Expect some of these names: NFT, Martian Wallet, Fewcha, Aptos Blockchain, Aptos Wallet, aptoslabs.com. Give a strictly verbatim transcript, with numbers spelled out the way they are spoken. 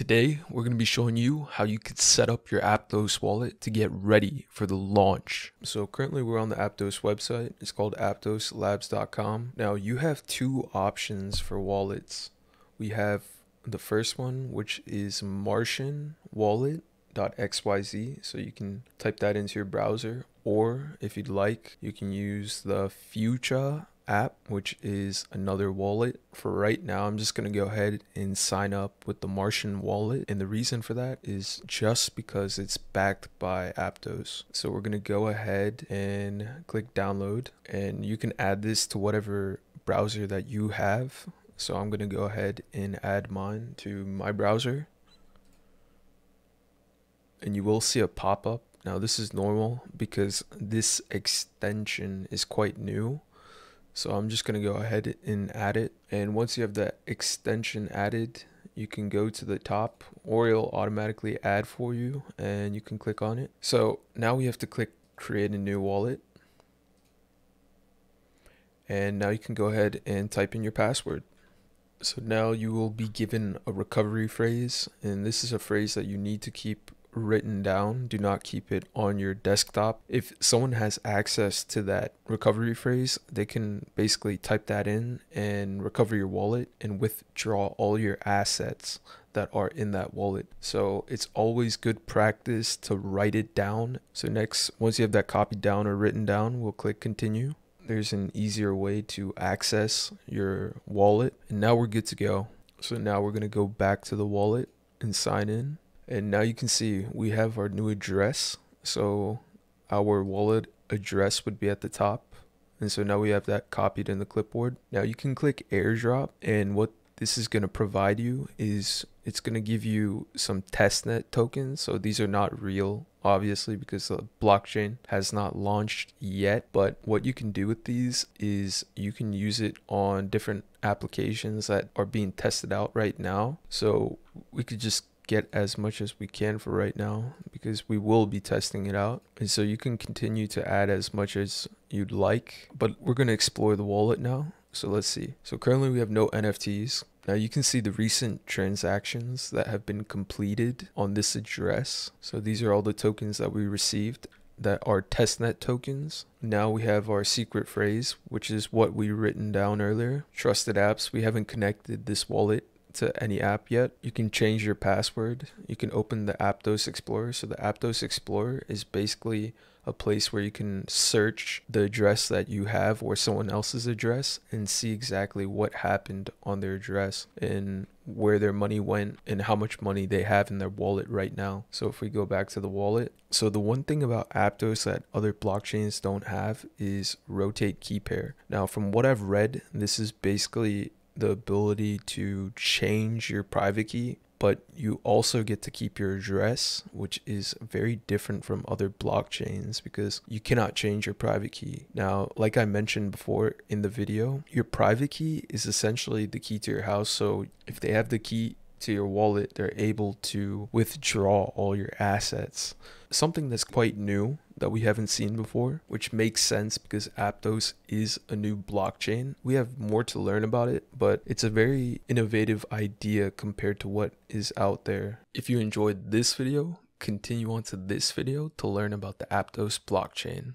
Today, we're going to be showing you how you could set up your Aptos wallet to get ready for the launch. So currently we're on the Aptos website. It's called aptos labs dot com. Now you have two options for wallets. We have the first one, which is Martian Wallet. .xyz, so you can type that into your browser, or if you'd like, you can use the Fewcha app, which is another wallet. For right now, I'm just going to go ahead and sign up with the Martian wallet, and the reason for that is just because it's backed by Aptos. So we're going to go ahead and click download, and you can add this to whatever browser that you have. So I'm going to go ahead and add mine to my browser. And you will see a pop-up. Now this is normal because this extension is quite new. So I'm just going to go ahead and add it. And once you have the extension added, you can go to the top, or it'll automatically add for you, and you can click on it. So now we have to click create a new wallet. And now you can go ahead and type in your password. So now you will be given a recovery phrase, and this is a phrase that you need to keep written down. Do not keep it on your desktop. If someone has access to that recovery phrase, they can basically type that in and recover your wallet and withdraw all your assets that are in that wallet. So it's always good practice to write it down. So next, once you have that copied down or written down, we'll click continue. There's an easier way to access your wallet, and now we're good to go. So now we're going to go back to the wallet and sign in. And now you can see we have our new address. So our wallet address would be at the top. And so now we have that copied in the clipboard. Now you can click airdrop, and what this is going to provide you is it's going to give you some testnet tokens. So these are not real, obviously, because the blockchain has not launched yet. But what you can do with these is you can use it on different applications that are being tested out right now. So we could just get as much as we can for right now, because we will be testing it out. And so you can continue to add as much as you'd like, but we're going to explore the wallet now. So let's see. So currently we have no N F Ts. Now you can see the recent transactions that have been completed on this address. So these are all the tokens that we received that are testnet tokens. Now we have our secret phrase, which is what we written down earlier. Trusted apps. We haven't connected this wallet to any app yet. You can change your password. You can open the Aptos Explorer. So the Aptos Explorer is basically a place where you can search the address that you have or someone else's address and see exactly what happened on their address and where their money went and how much money they have in their wallet right now. So if we go back to the wallet, so the one thing about Aptos that other blockchains don't have is rotate key pair. Now from what I've read, this is basically the ability to change your private key, but you also get to keep your address, which is very different from other blockchains because you cannot change your private key. Now, like I mentioned before in the video, your private key is essentially the key to your house. So if they have the key to your wallet, they're able to withdraw all your assets. Something that's quite new that we haven't seen before, which makes sense because Aptos is a new blockchain. We have more to learn about it, but it's a very innovative idea compared to what is out there. If you enjoyed this video, continue on to this video to learn about the Aptos blockchain.